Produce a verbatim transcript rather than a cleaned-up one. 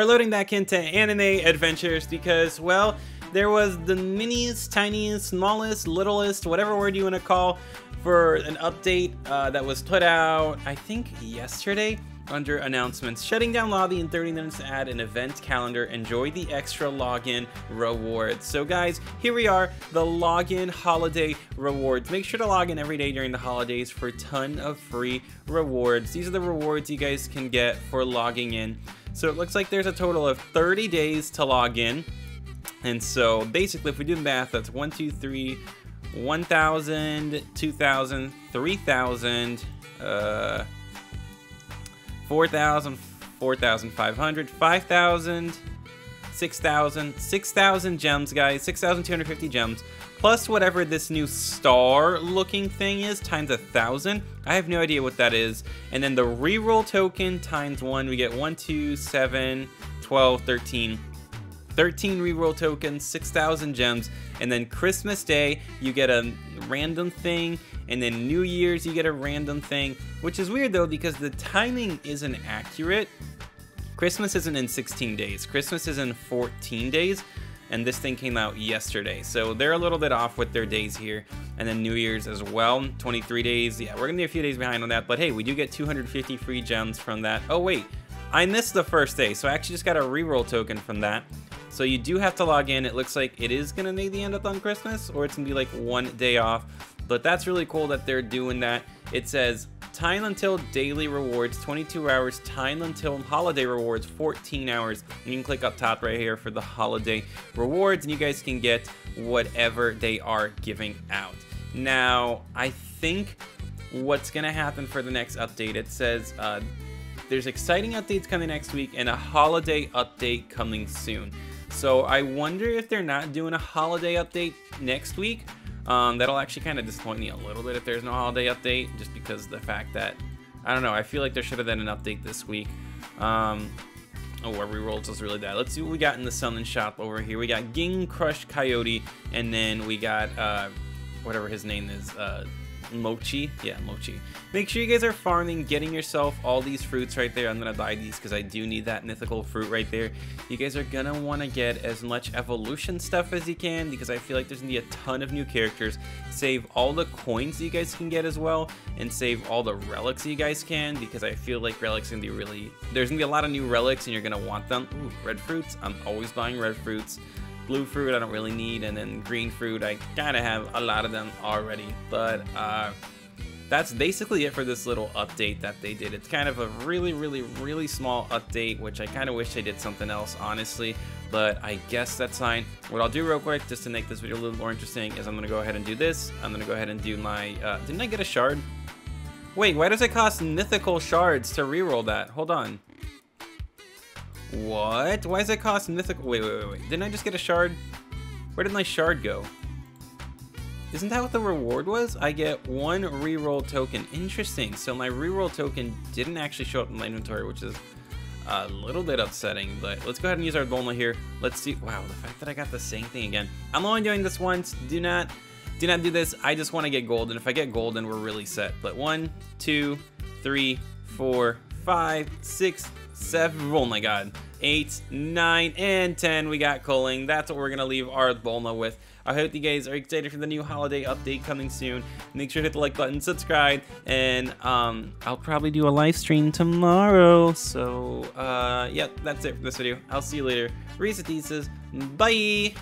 we're loading back into Anime Adventures because, well, there was the miniest, tiniest, smallest, littlest, whatever word you want to call, for an update uh, that was put out, I think, yesterday under announcements. Shutting down lobby in thirty minutes to add an event calendar. Enjoy the extra login rewards. So guys, here we are, the login holiday rewards. Make sure to log in every day during the holidays for a ton of free rewards. These are the rewards you guys can get for logging in. So it looks like there's a total of thirty days to log in. And so basically, if we do the math, that's one, two, three, one thousand, two thousand, three thousand, uh, four thousand, four thousand five hundred, five thousand, six thousand, six thousand gems, guys, six thousand two hundred fifty gems, plus whatever this new star-looking thing is, times a thousand. I have no idea what that is. And then the reroll token times one, we get one, two, seven, twelve, thirteen. thirteen reroll tokens, six thousand gems, and then Christmas Day, you get a random thing, and then New Year's, you get a random thing, which is weird though, because the timing isn't accurate. Christmas isn't in sixteen days, Christmas is in fourteen days, and this thing came out yesterday, so they're a little bit off with their days here, and then New Year's as well, twenty-three days, yeah, we're gonna be a few days behind on that, but hey, we do get two hundred fifty free gems from that. Oh wait, I missed the first day, so I actually just got a reroll token from that. So you do have to log in. It looks like it is gonna maybe end up on Christmas, or it's gonna be like one day off. But that's really cool that they're doing that. It says time until daily rewards, twenty-two hours, time until holiday rewards, fourteen hours. And you can click up top right here for the holiday rewards, and you guys can get whatever they are giving out. Now, I think what's gonna happen for the next update, it says, uh, there's exciting updates coming next week and a holiday update coming soon. So I wonder if they're not doing a holiday update next week. Um, that'll actually kind of disappoint me a little bit if there's no holiday update, just because of the fact that, I don't know, I feel like there should have been an update this week. Um, oh, our rerolls was really bad. Let's see what we got in the summon shop over here. We got Ging Crush Coyote, and then we got uh, whatever his name is, uh, Mochi. Yeah, Mochi. Make sure you guys are farming, getting yourself all these fruits right there. I'm gonna buy these because I do need that mythical fruit right there. You guys are gonna want to get as much evolution stuff as you can, because I feel like there's gonna be a ton of new characters. Save all the coins that you guys can get as well, and save all the relics that you guys can, because I feel like relics are gonna be really, there's gonna be a lot of new relics and you're gonna want them. Ooh, red fruits, I'm always buying red fruits. Blue fruit I don't really need, and then green fruit I kinda have a lot of them already. But uh, that's basically it for this little update that they did. It's kind of a really really really small update, which I kinda wish they did something else honestly, but I guess that's fine. What I'll do real quick just to make this video a little more interesting is I'm gonna go ahead and do this. I'm gonna go ahead and do my uh, didn't I get a shard? Wait, why does it cost mythical shards to reroll that? Hold on. What? Why does it cost mythical? Wait, wait, wait, wait. Didn't I just get a shard? Where did my shard go? Isn't that what the reward was? I get one reroll token. Interesting. So my reroll token didn't actually show up in my inventory, which is a little bit upsetting, but let's go ahead and use our Bulma here. Let's see. Wow, the fact that I got the same thing again. I'm only doing this once. Do not, do not do this. I just want to get gold, and if I get gold, then we're really set. But one, two, three, four, five, six, seven, oh my god, eight, nine, and ten. We got Culling. That's what we're gonna leave our Bulma with. I hope you guys are excited for the new holiday update coming soon. Make sure to hit the like button, subscribe, and um, I'll probably do a live stream tomorrow. So, uh, yeah, that's it for this video. I'll see you later. Reeseteases. Bye.